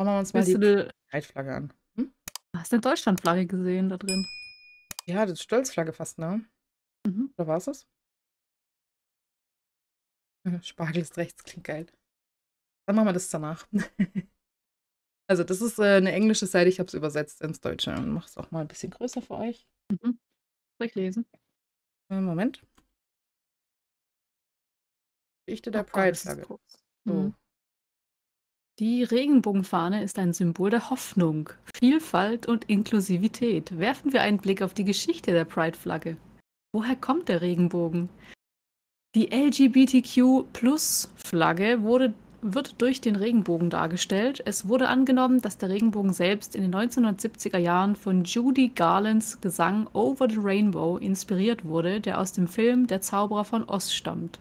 Schauen wir uns mal die Pride-Flagge an. Hm? Hast du eine Deutschlandflagge gesehen da drin? Ja, das ist Stolzflagge fast, ne? Mhm. Oder war es das? Spargel ist rechts, klingt geil. Dann machen wir das danach. Also das ist eine englische Seite, ich habe es übersetzt ins Deutsche und mache es auch mal ein bisschen größer für euch. Mhm. Soll ich lesen? Moment. Geschichte der Pride-Flagge. So. Mhm. Die Regenbogenfahne ist ein Symbol der Hoffnung, Vielfalt und Inklusivität. Werfen wir einen Blick auf die Geschichte der Pride-Flagge. Woher kommt der Regenbogen? Die LGBTQ-Plus-Flagge wird durch den Regenbogen dargestellt. Es wurde angenommen, dass der Regenbogen selbst in den 1970er Jahren von Judy Garlands Gesang Over the Rainbow inspiriert wurde, der aus dem Film Der Zauberer von Oz stammt.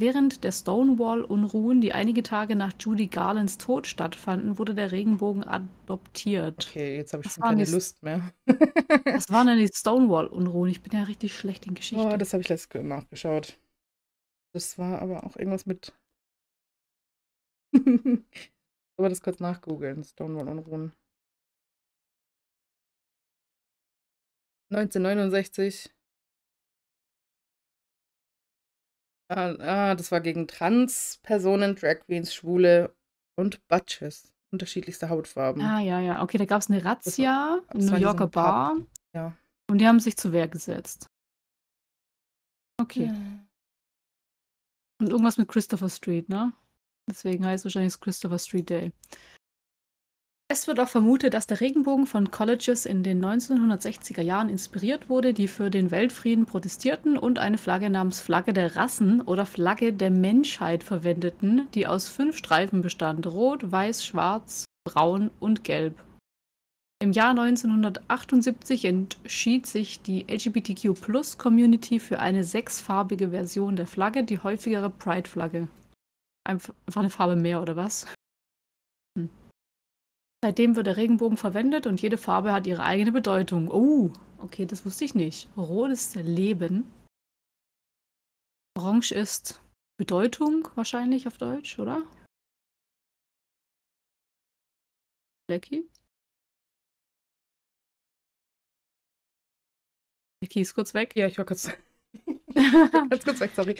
Während der Stonewall-Unruhen, die einige Tage nach Judy Garlands Tod stattfanden, wurde der Regenbogen adoptiert. Okay, jetzt habe ich schon keine Lust mehr. Was waren denn die Stonewall-Unruhen? Ich bin ja richtig schlecht in Geschichte. Oh, das habe ich letztens nachgeschaut. Das war aber auch irgendwas mit... Aber das kurz nachgoogeln, Stonewall-Unruhen. 1969. Das war gegen Trans-Personen, Drag Queens, Schwule und Butches. Unterschiedlichste Hautfarben. Ah, ja, ja. Okay, da gab es eine Razzia, eine New Yorker Bar. Ja. Und die haben sich zur Wehr gesetzt. Okay. Ja. Und irgendwas mit Christopher Street, ne? Deswegen heißt es wahrscheinlich Christopher Street Day. Es wird auch vermutet, dass der Regenbogen von Colleges in den 1960er Jahren inspiriert wurde, die für den Weltfrieden protestierten und eine Flagge namens Flagge der Rassen oder Flagge der Menschheit verwendeten, die aus 5 Streifen bestand: Rot, Weiß, Schwarz, Braun und Gelb. Im Jahr 1978 entschied sich die LGBTQ-Plus-Community für eine 6-farbige Version der Flagge, die häufigere Pride-Flagge. Einfach eine Farbe mehr, oder was? Hm. Seitdem wird der Regenbogen verwendet und jede Farbe hat ihre eigene Bedeutung. Oh, okay, das wusste ich nicht. Rot ist Leben. Orange ist Bedeutung, wahrscheinlich auf Deutsch, oder? Blackie? Blackie ist kurz weg. Ja, ich war kurz, ganz kurz weg, sorry.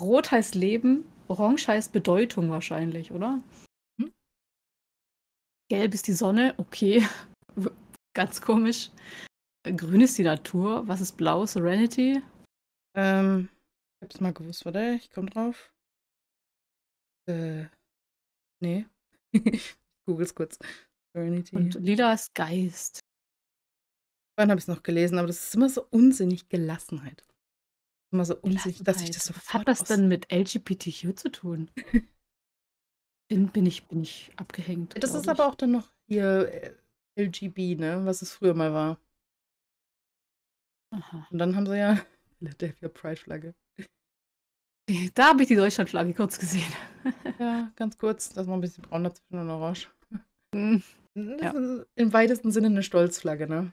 Rot heißt Leben, Orange heißt Bedeutung wahrscheinlich, oder? Hm? Gelb ist die Sonne, okay, ganz komisch. Grün ist die Natur, was ist blau? Serenity? Ich hab's mal gewusst, oder? Ich komm drauf. Nee. Google's kurz. Serenity. Und lila ist Geist. Wann habe ich es noch gelesen, aber das ist immer so unsinnig, Gelassenheit. Immer so unsicher, dass ich das sofort. Was hat das denn mit LGBTQ zu tun? bin ich abgehängt. Das ist aber auch dann noch hier LGB, ne? Was es früher mal war. Aha. Und dann haben sie ja Philadelphia Pride-Flagge. Da habe ich die Deutschlandflagge kurz gesehen. Ja, ganz kurz. Da ist noch ein bisschen braun dazwischen und orange. Ja. Im weitesten Sinne eine Stolzflagge, ne?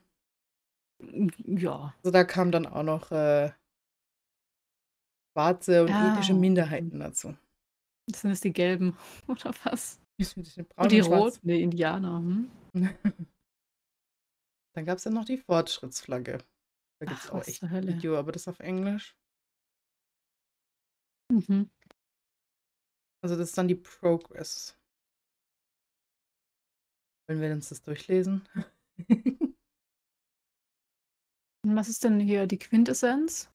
Ja. Also da kam dann auch noch schwarze und ethnische Minderheiten dazu. Das sind es die Gelben, oder was? Und die Roten, die Indianer. Hm? Dann gab es ja noch die Fortschrittsflagge. Da gibt es auch echt ein Video, aber das auf Englisch. Mhm. Also das ist dann die Progress. Wollen wir uns das durchlesen? Und was ist denn hier die Quintessenz?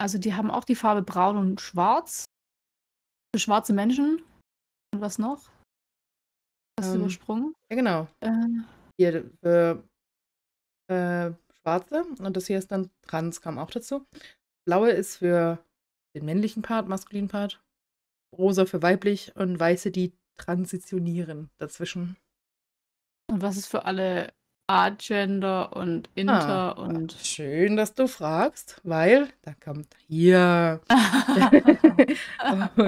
Also die haben auch die Farbe braun und schwarz. Für schwarze Menschen. Und was noch? Hast du übersprungen? Ja, genau. Hier schwarze. Und das hier ist dann trans, kam auch dazu. Blaue ist für den männlichen Part, maskulinen Part. Rosa für weiblich. Und weiße, die transitionieren dazwischen. Und was ist für alle Agender und Inter und... Schön, dass du fragst, weil da kommt hier... Oh,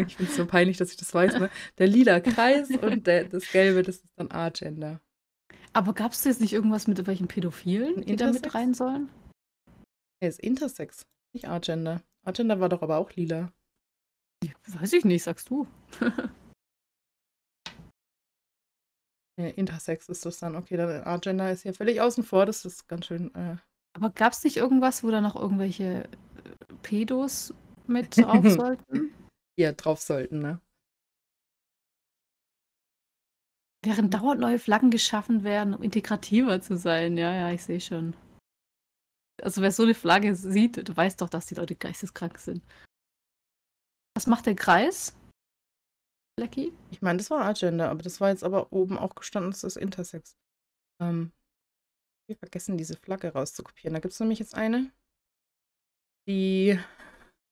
ich finde es so peinlich, dass ich das weiß. Ne? Der lila Kreis und das Gelbe, das ist dann Agender. Aber gab es jetzt nicht irgendwas mit welchen Pädophilen, die da mit rein sollen? Nee, ist Intersex, nicht Agender. Agender war doch aber auch lila. Ja, weiß ich nicht, sagst du. Ja, Intersex ist das dann. Okay, dann Agender ist hier völlig außen vor. Das ist ganz schön. Aber gab es nicht irgendwas, wo da noch irgendwelche Pedos mit drauf sollten? Ja, drauf sollten, ne? Während dauernd neue Flaggen geschaffen werden, um integrativer zu sein. Ja, ich sehe schon. Also wer so eine Flagge sieht, du weißt doch, dass die Leute geisteskrank sind. Was macht der Kreis? Blackie? Ich meine, das war Agenda, aber das war jetzt aber oben auch gestanden, das ist Intersex. Wir vergessen, diese Flagge rauszukopieren. Da gibt es nämlich jetzt eine, die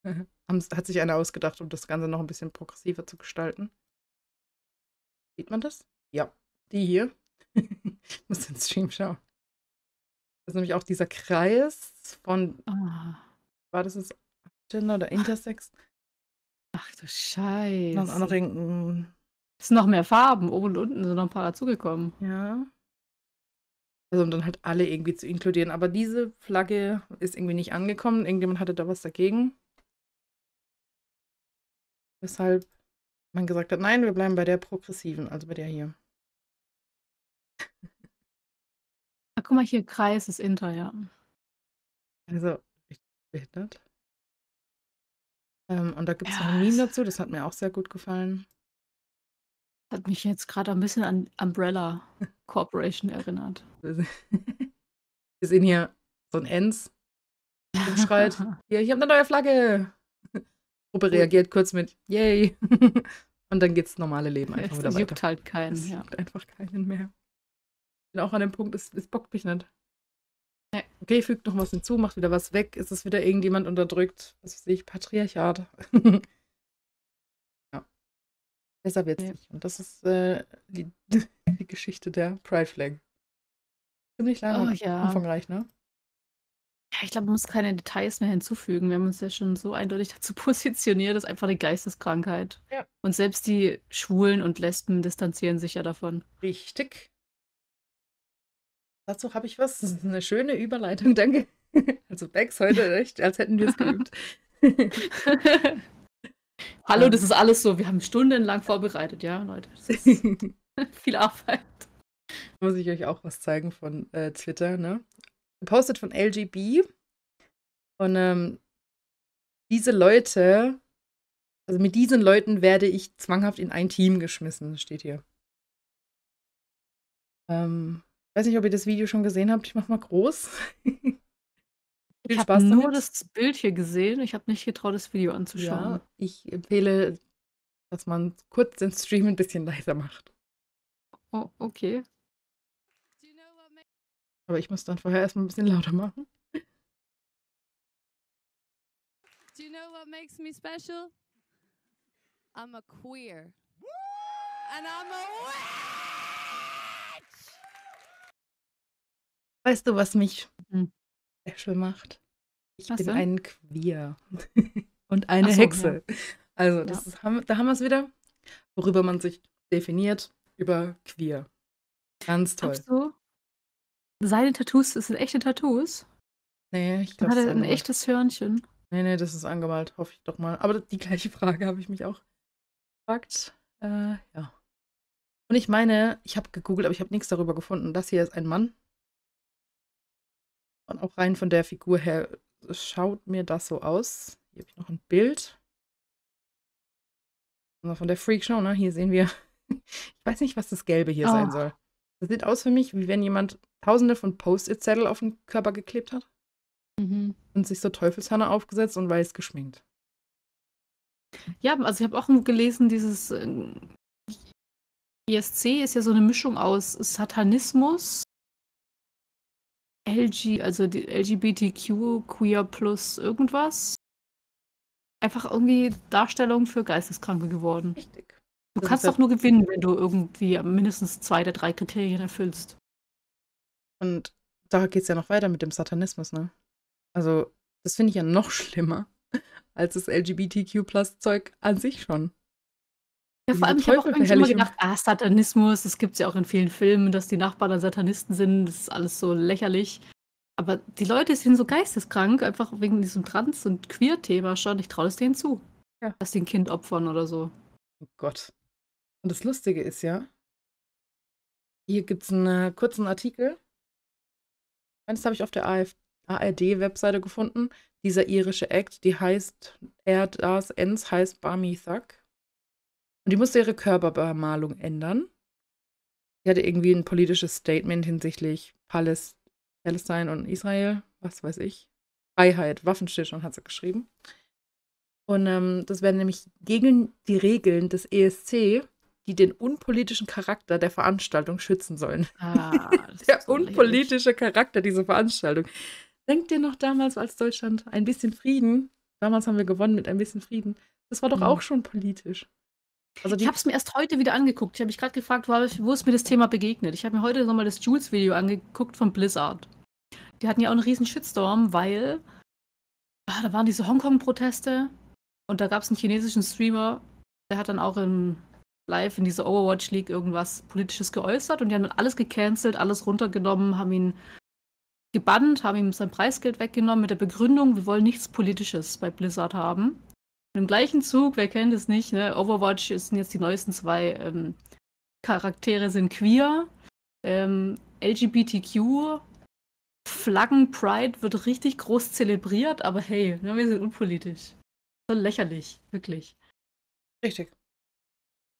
hat sich einer ausgedacht, um das Ganze noch ein bisschen progressiver zu gestalten. Sieht man das? Ja, die hier. Ich muss ins Stream schauen. Das ist nämlich auch dieser Kreis von... Oh. War das jetzt Gender oder Intersex? Ach du Scheiße. Noch anringen. Es sind noch mehr Farben. Oben und unten sind noch ein paar dazugekommen. Ja. Also um dann halt alle irgendwie zu inkludieren. Aber diese Flagge ist irgendwie nicht angekommen. Irgendjemand hatte da was dagegen. Weshalb man gesagt hat, nein, wir bleiben bei der progressiven, also bei der hier. Ach, guck mal, hier Kreis ist Inter, ja. Also, ich bin behindert. Und da gibt es ja noch ein Meme dazu, das hat mir auch sehr gut gefallen. Hat mich jetzt gerade ein bisschen an Umbrella Corporation erinnert. Wir sehen hier so ein Enz, der schreit, hier, ich habe eine neue Flagge. Die Gruppe reagiert kurz mit Yay. Und dann geht's normale Leben einfach wieder weiter. Es juckt halt keinen. Es juckt einfach keinen mehr. Ich bin auch an dem Punkt, es bockt mich nicht. Nee. Okay, fügt noch was hinzu, macht wieder was weg. Ist es wieder irgendjemand unterdrückt? Was weiß ich, Patriarchat. Ja. Besser wird's nicht. Und das ist die Geschichte der Pride-Flagge. Ziemlich lang und umfangreich, ne? Ja, ich glaube, man muss keine Details mehr hinzufügen. Wir haben uns ja schon so eindeutig dazu positioniert, das ist einfach eine Geisteskrankheit. Ja. Und selbst die Schwulen und Lesben distanzieren sich ja davon. Richtig. Dazu habe ich was. Das ist eine schöne Überleitung, danke. Also Bex heute echt, als hätten wir es geübt. Hallo, das ist alles so. Wir haben stundenlang vorbereitet, ja, Leute. Das ist viel Arbeit. Muss ich euch auch was zeigen von Twitter, ne? Gepostet von LGB. Und diese Leute, also mit diesen Leuten werde ich zwanghaft in ein Team geschmissen, steht hier. Ich weiß nicht, ob ihr das Video schon gesehen habt. Ich mach mal groß. Ich habe nur das Bild hier gesehen. Ich habe nicht getraut, das Video anzuschauen. Ja, ich empfehle, dass man kurz den Stream ein bisschen leiser macht. Oh, okay. Aber ich muss dann vorher erstmal ein bisschen lauter machen. Do you know what makes me special? I'm a queer. And I'm a witch! Weißt du, was mich special macht? Ich bin ein Queer. Und eine Hexe. Ja. Also, da haben wir es wieder. Worüber man sich definiert, über Queer. Ganz toll. Glaubst du? Seine Tattoos, das sind echte Tattoos? Nee, ich glaube, das ist ein echtes Hörnchen. Nee, das ist angemalt, hoffe ich doch mal. Aber die gleiche Frage habe ich mich auch gefragt. Ja. Und ich meine, ich habe gegoogelt, aber ich habe nichts darüber gefunden. Das hier ist ein Mann. Und auch rein von der Figur her schaut mir das so aus. Hier habe ich noch ein Bild. Von der Freakshow, ne? Hier sehen wir. Ich weiß nicht, was das Gelbe hier sein soll. Das sieht aus für mich, wie wenn jemand tausende von Post-it-Zettel auf den Körper geklebt hat und sich so Teufelshanne aufgesetzt und weiß geschminkt. Ja, also ich habe auch gelesen, dieses ESC ist ja so eine Mischung aus Satanismus, die LGBTQ, Queer plus irgendwas. Einfach irgendwie Darstellung für Geisteskranke geworden. Richtig. Du kannst doch nur gewinnen, wenn du irgendwie mindestens 2 der 3 Kriterien erfüllst. Und da geht es ja noch weiter mit dem Satanismus, ne? Also, das finde ich ja noch schlimmer als das LGBTQ-Plus-Zeug an sich schon. Ja, vor allem, ich habe auch irgendwie immer gedacht, Satanismus, das gibt es ja auch in vielen Filmen, dass die Nachbarn dann Satanisten sind, das ist alles so lächerlich. Aber die Leute sind so geisteskrank, einfach wegen diesem Trans- und Queer-Thema schon. Ich traue das denen zu, dass die ein Kind opfern oder so. Oh Gott. Und das Lustige ist ja, Hier gibt es einen kurzen Artikel. Eines habe ich auf der ARD-Webseite gefunden. Dieser irische Act, die heißt Er das Ens, heißt Barmy Thug. Und die musste ihre Körperbemalung ändern. Die hatte irgendwie ein politisches Statement hinsichtlich Palästina und Israel, was weiß ich. Freiheit, Waffenstillstand hat sie geschrieben. Und das wäre nämlich gegen die Regeln des ESC, die den unpolitischen Charakter der Veranstaltung schützen sollen. Ah, der unpolitische Charakter dieser Veranstaltung. Denkt ihr noch damals als Deutschland ein bisschen Frieden? Damals haben wir gewonnen mit ein bisschen Frieden. Das war doch auch schon politisch. Also ich habe es mir erst heute wieder angeguckt. Ich habe mich gerade gefragt, wo ist mir das Thema begegnet. Ich habe mir heute nochmal das Jules-Video angeguckt von Blizzard. Die hatten ja auch einen riesen Shitstorm, weil da waren diese Hongkong-Proteste und da gab es einen chinesischen Streamer, der hat dann auch live in dieser Overwatch League irgendwas Politisches geäußert und die haben dann alles gecancelt, alles runtergenommen, haben ihn gebannt, haben ihm sein Preisgeld weggenommen mit der Begründung, wir wollen nichts Politisches bei Blizzard haben. Und im gleichen Zug, wer kennt es nicht, ne? Overwatch sind jetzt die neuesten zwei Charaktere sind queer, LGBTQ, Flaggen, Pride wird richtig groß zelebriert, aber hey, ne, wir sind unpolitisch. So lächerlich, wirklich. Richtig.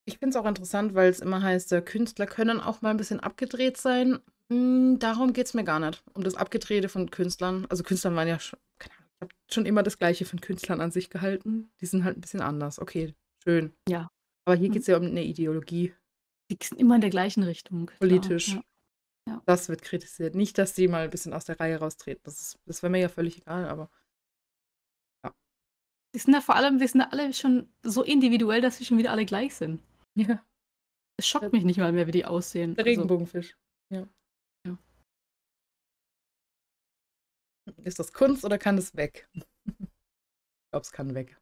Ich finde es auch interessant, weil es immer heißt, Künstler können auch mal ein bisschen abgedreht sein. Darum geht es mir gar nicht. Um das Abgedrehte von Künstlern. Also Künstlern waren ja schon, keine Ahnung, ich habe schon immer das Gleiche von Künstlern an sich gehalten. Die sind halt ein bisschen anders. Okay, schön. Ja. Aber hier geht es ja um eine Ideologie. Die sind immer in der gleichen Richtung. Politisch. Ja. Ja. Das wird kritisiert. Nicht, dass sie mal ein bisschen aus der Reihe raustreten. Das wäre mir ja völlig egal, aber ja. Die sind ja alle schon so individuell, dass sie schon wieder alle gleich sind. Ja. Es schockt mich nicht mal mehr, wie die aussehen. Der Regenbogenfisch. Also, ja. Ist das Kunst oder kann es weg? Ich glaube, es kann weg.